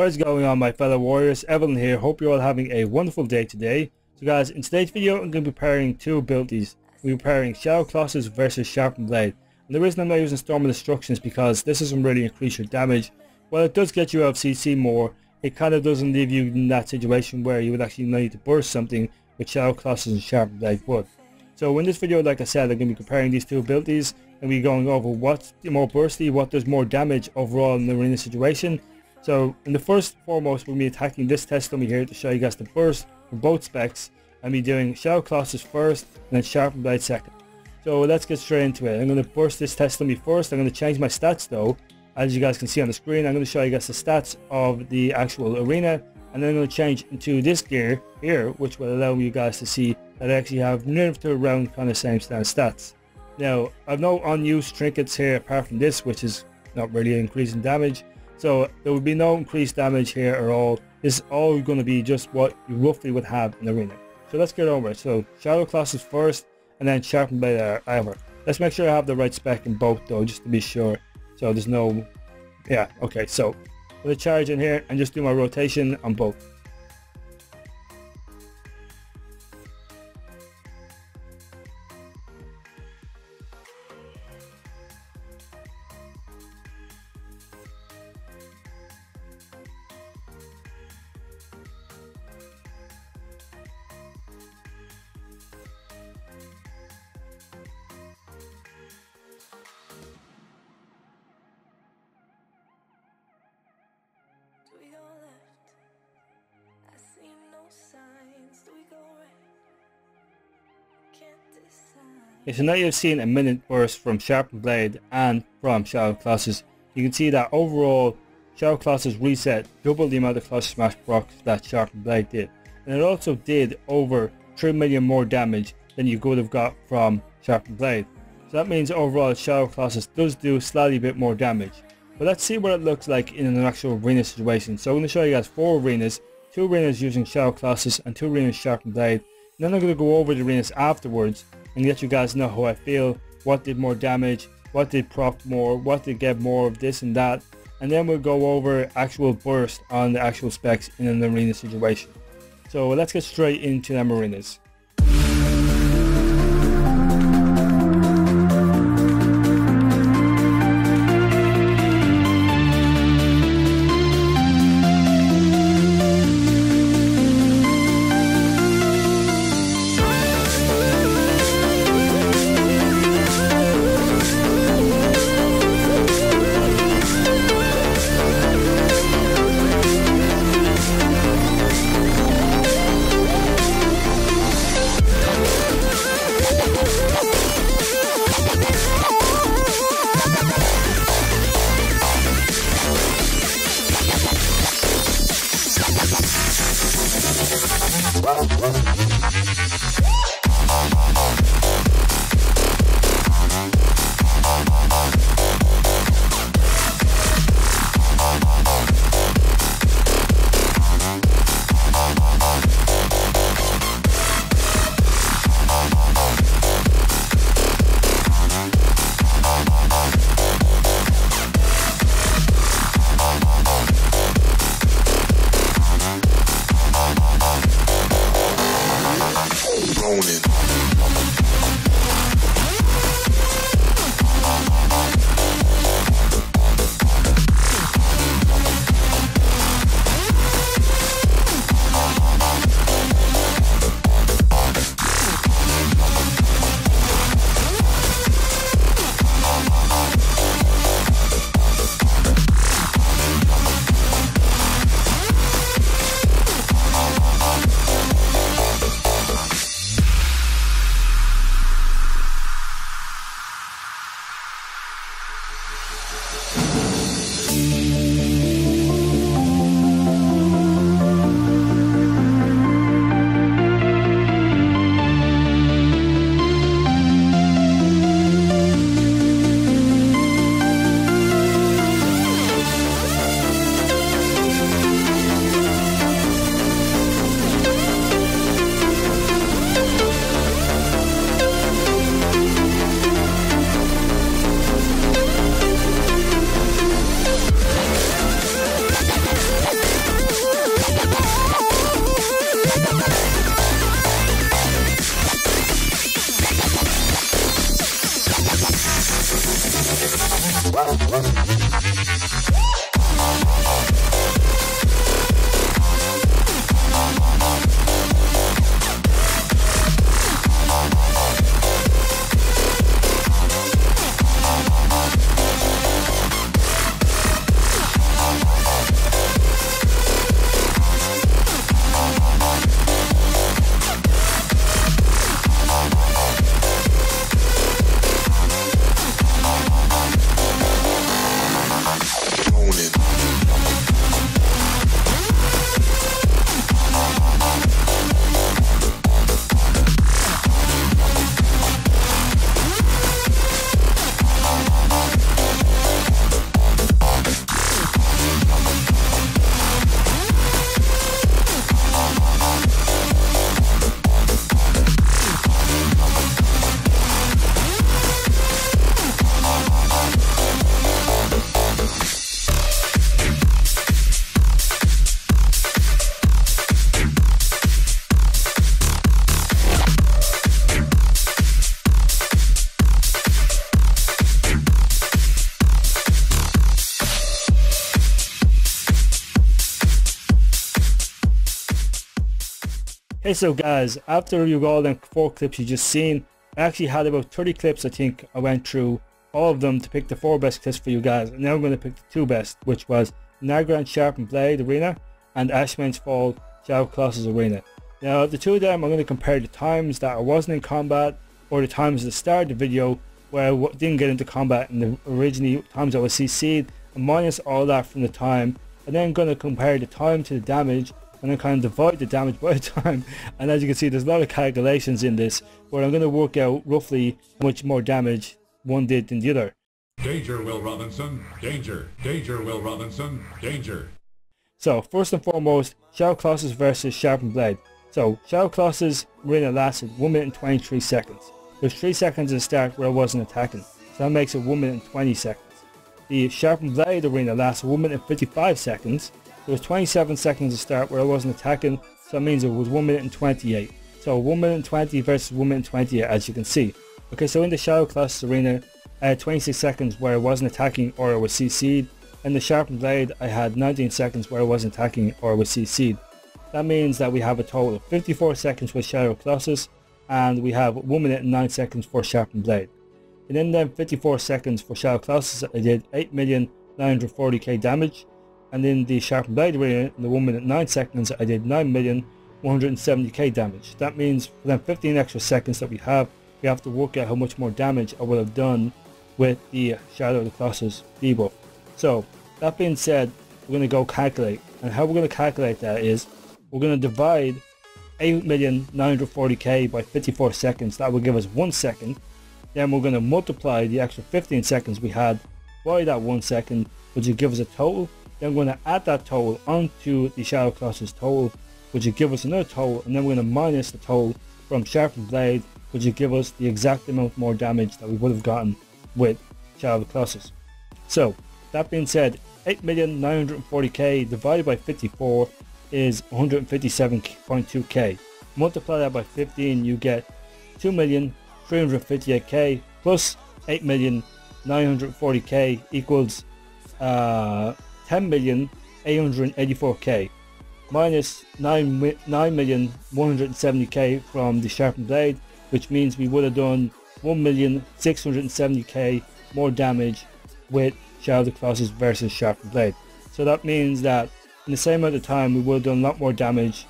What is going on, my fellow warriors? Evylyn here. Hope you're all having a wonderful day today. So guys, in today's video I'm going to be preparing two abilities. We're preparing Shadow Classes versus Sharpened Blade. And the reason I'm not using Storm of Destruction is because this doesn't really increase your damage. While it does get you out of CC more, it kind of doesn't leave you in that situation where you would actually need to burst something, which Shadow Classes and Sharpened Blade would. So in this video, like I said, I'm going to be comparing these two abilities and we're going over what's more bursty, what does more damage overall in the arena situation. So in the first foremost, we'll be attacking this test dummy here to show you guys the burst for both specs. I'll be doing Shadow Colossus first and then Sharpened Blade second. So let's get straight into it. I'm going to burst this test dummy first. I'm going to change my stats though. As you guys can see on the screen, I'm going to show you guys the stats of the actual arena. And then I'm going to change into this gear here, which will allow you guys to see that I actually have nerve to around kind of same stand stats. Now, I've no unused trinkets here apart from this, which is not really increasing damage. So there would be no increased damage here at all. This is all going to be just what you roughly would have in the arena. So let's get over it. So Shadow Classes first and then Sharpened Blade either. Let's make sure I have the right spec in both though, just to be sure. So there's no... yeah, okay, so I'm going to charge in here and just do my rotation on both. Okay, so now you've seen a minute burst from Sharpened Blade and from Shadow Classes. You can see that overall Shadow Classes reset double the amount of Colossus Smash procs that Sharpened Blade did, and it also did over 3 million more damage than you could have got from Sharpened Blade. So that means overall Shadow Classes does do slightly bit more damage. But let's see what it looks like in an actual arena situation. So I'm going to show you guys four arenas, two arenas using Shadow Classes and two arenas Sharpened Blade. And then I'm going to go over the arenas afterwards and let you guys know how I feel, what did more damage, what did proc more, what did get more of this and that. And then we'll go over actual burst on the actual specs in an arena situation. So let's get straight into them arenas. Hey, so guys, after you got all them 4 clips you just seen, I actually had about 30 clips. I think I went through all of them to pick the 4 best clips for you guys, and now I'm going to pick the 2 best, which was Nagrand Sharpened Blade Arena and Ashman's Fall Shadow Classes Arena. Now the two of them, I'm going to compare the times that I wasn't in combat, or the times at the start of the video where I didn't get into combat, and the originally times I was CC'd, and minus all that from the time, and then I'm going to compare the time to the damage, and then kind of divide the damage by time. And as you can see, there's a lot of calculations in this, where I'm going to work out roughly how much more damage one did than the other. Danger, Will Robinson. Danger. Danger, Will Robinson. Danger. So first and foremost, Shadow Colossus versus Sharpened Blade. So Shadow Colossus arena lasted 1 minute and 23 seconds. There's 3 seconds at the start where I wasn't attacking, so that makes it 1 minute and 20 seconds. The Sharpened Blade arena lasted 1 minute and 55 seconds. There was 27 seconds to start where I wasn't attacking, so that means it was 1 minute and 28. So 1 minute and 20 versus 1 minute and 28, as you can see. Okay, so in the Shadow Classes arena, I had 26 seconds where I wasn't attacking or I was CC'd. In the Sharpened Blade, I had 19 seconds where I wasn't attacking or I was CC'd. That means that we have a total of 54 seconds for Shadow Classes, and we have 1 minute and 9 seconds for Sharpened Blade. And in them 54 seconds for Shadow Classes, I did 8,940k damage. And in the Sharpened Blade arena, in the 1 minute 9 seconds, I did 9,170k damage. That means for them 15 extra seconds that we have to work out how much more damage I would have done with the Shadow of the Colossus debuff. So that being said, we're going to go calculate. And how we're going to calculate that is, we're going to divide 8,940k by 54 seconds. That will give us 1 second. Then we're going to multiply the extra 15 seconds we had by that 1 second, which will give us a total. Then I'm going to add that total onto the Shadow Colossus total, which will give us another total, and then we're going to minus the total from Sharpened Blade, which will give us the exact amount more damage that we would have gotten with Shadow Colossus. So that being said, 8,940k divided by 54 is 157.2k. Multiply that by 15, you get 2,358k plus 8,940k equals 10,884k, minus 9,170k from the Sharpened Blade, which means we would have done 1,670k more damage with Shadow of the Colossus versus Sharpened Blade. So that means that in the same amount of time, we would have done a lot more damage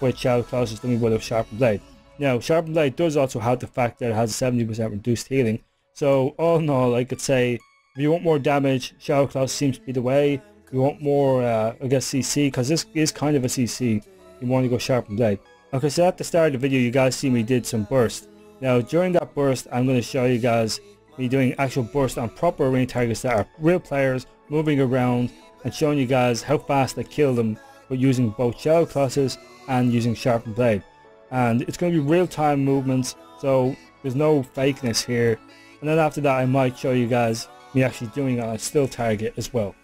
with Shadow of the Colossus than we would have Sharpened Blade. Now, Sharpened Blade does also have the fact that it has a 70% reduced healing. So all in all, I could say, if you want more damage, Shadow Colossus seems to be the way. You want more, I guess, CC, because this is kind of a CC. You want to go Sharpened Blade. Okay, so at the start of the video, you guys see me did some burst. Now, during that burst, I'm going to show you guys me doing actual burst on proper arena targets that are real players, moving around, and showing you guys how fast I kill them with using both Shadow Classes and using Sharpened Blade. And it's going to be real-time movements, so there's no fakeness here. And then after that, I might show you guys me actually doing it on a still target as well.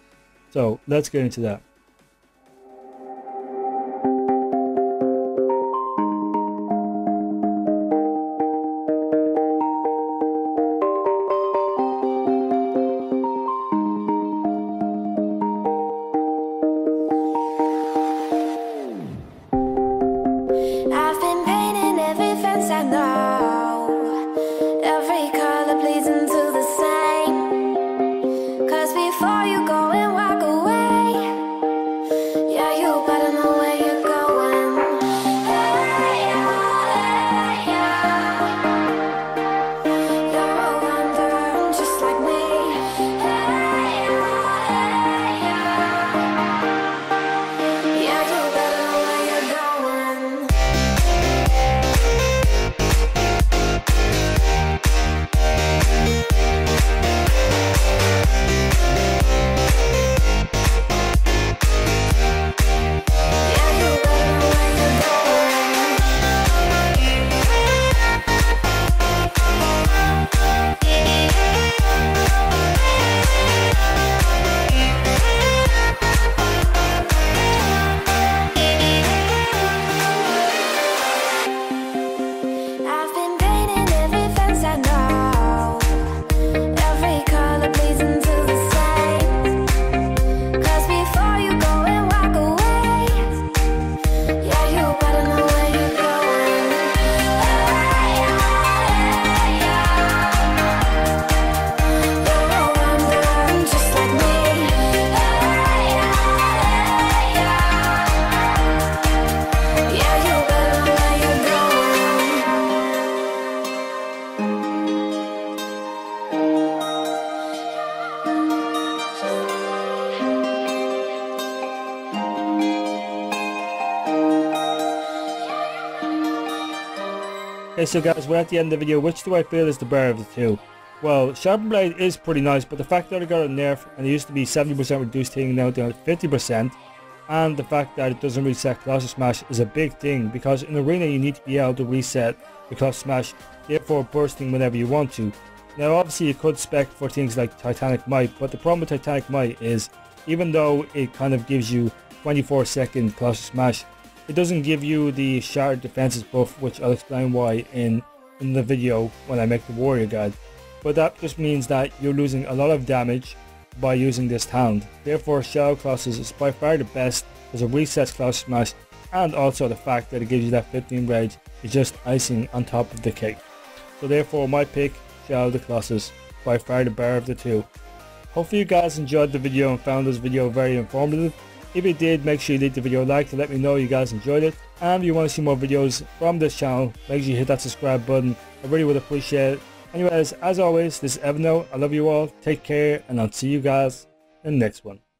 So let's get into that. I know every color bleeds into the same. Cause before you go and walk away, yeah, you better know where you're going. Yeah, yeah, yeah. You're a wanderer just like me. Yeah, yeah, yeah. Yeah, you better know where you're going. I've been painting every fence I know. Every color bleeds into the same. Cause before you go and walk away, yeah, you better know where you're going. Yeah, yeah. You're a wanderer just like me. Yeah, yeah, yeah. Yeah, you better know where you're going. Hey, so guys, we're at the end of the video. Which do I feel is the better of the two? Well, Sharpened Blade is pretty nice, but the fact that I got a nerf and it used to be 70% reduced hitting, now down to 50%, and the fact that it doesn't reset Colossus Smash is a big thing, because in Arena you need to be able to reset the Colossus Smash, therefore bursting whenever you want to. Now obviously you could spec for things like Titanic Might, but the problem with Titanic Might is, even though it kind of gives you 24-second Colossus Smash, it doesn't give you the Shattered Defenses buff, which I'll explain why in the video when I make the Warrior Guide. But that just means that you're losing a lot of damage by using this talent. Therefore Shadow Classes is by far the best as a resets Colossus Smash, and also the fact that it gives you that 15 rage is just icing on top of the cake. So therefore my pick, Shadow of the Colossus, by far the better of the two. Hopefully you guys enjoyed the video and found this video very informative. If you did, make sure you leave the video a like to let me know you guys enjoyed it. And if you want to see more videos from this channel, make sure you hit that subscribe button. I really would appreciate it. Anyways, as always, this is Evylyn. I love you all, take care, and I'll see you guys in the next one.